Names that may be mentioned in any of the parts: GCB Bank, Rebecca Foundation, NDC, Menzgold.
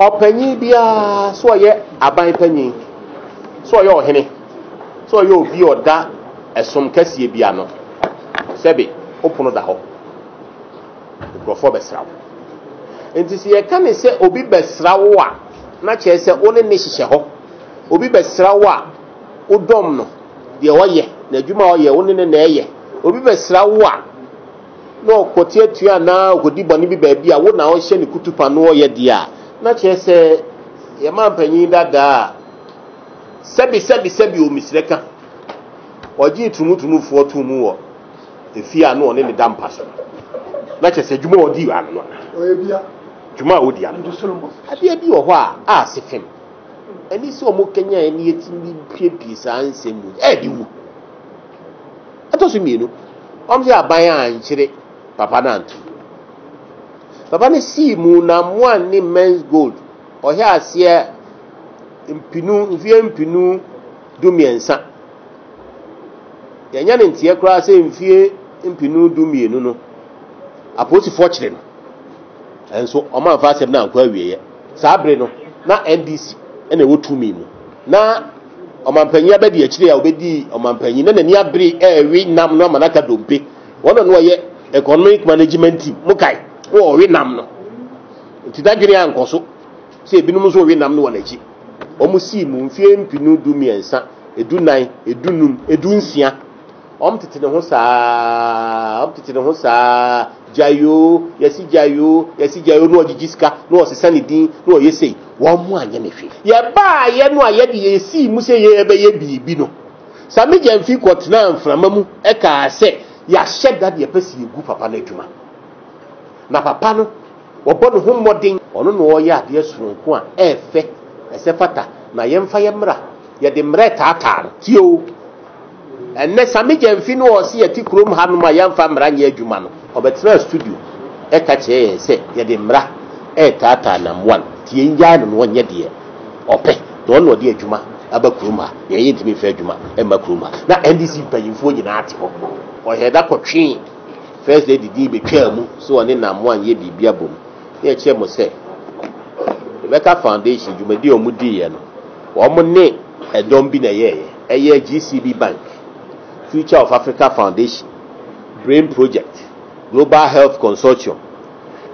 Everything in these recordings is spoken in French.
Openyi bia so ye aban panyin so ye ohene so ye obi oda esom kase bia no sebe opono da ho profo besrawo enti se ye ka me se obi besrawo a na che se one ne hihye ho obi besrawo a odom no de oye na djuma oye one ne na eye obi besrawo a no kotie tua na godibani bi ba bia wo na ho hye ne kutupa no oye dia na chese yema mpanyi dada sebi omisreka oji tunu fo tumu wo efi anu one ne dampa so na chese djuma odi anu no oyebia djuma odi anu ade bi wo ho a sefem ani se omo kenya ani etimi piepi sa nsemu e di wu ato so mienu omse aban anchire papa nantu papa ne si mu na mwan ni Menzgold ohe ase mfie mpinu dumiensa yanya ne ntie kra se mfie mpinu dumienu no aposi fortune enso oman fa asem na akwa wiye sabre no na NDC ene wotumi mu na omanpanyi abedi akire ya obedi omanpanyi na nani abre ewi nam no amanaka dompe wono no ye economic management team mukai o we nam no ntidagiri ankoso se binum so we nam no wanachi omusi mu mfie mpinu dumiensa edunan edunum edunsia omtete ne ho saa jayo no ogigiska no osesani din no oyesei wo mu anye ne hwe ye ba ye no aye de yesi mu se ye be ye bibi no sami jamfi kotna mframa mu e ka se ya shed that ye pesi egu papa na djuma na papa no obo no hommodin ono no oye ade asunko a efe esefata na yemfa yemra ye de mreta tar tio enne sami jamfi no osi ati krom hanuma yemfa mra nya adjuma no obetra studio e ka che se ye de mra e tata na mwan ti enja no wonye de ope don no de adjuma abakuruma ye yedimi fa adjuma e makuruma na NDC panyimfo nyina ate ho o heda kotwe first lady di be twa mu so one na mwan ye bibia bom ye che mo se Rebecca Foundation jumadi omudi ye no wo mo ne edom bi na ye eye GCB Bank Future of Africa Foundation Brain Project Global Health Consortium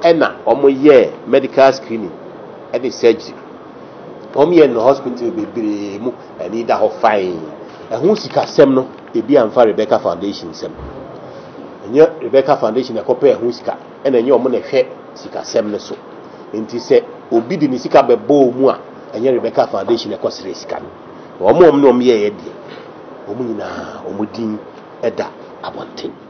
ena omo ye medical screening at the surgery omo ye no hospital bebere mu ani da ho fine ehun sika sem no ebi amfa Rebecca Foundation sem enye Rebecca Foundation ekope ehun sika ena enye omo na hwe sika sem ne so enti se obi di ni sika bebo mu a enye Rebecca Foundation ekosere sika omo no omo ye ye die omo nyina omo din eda abonten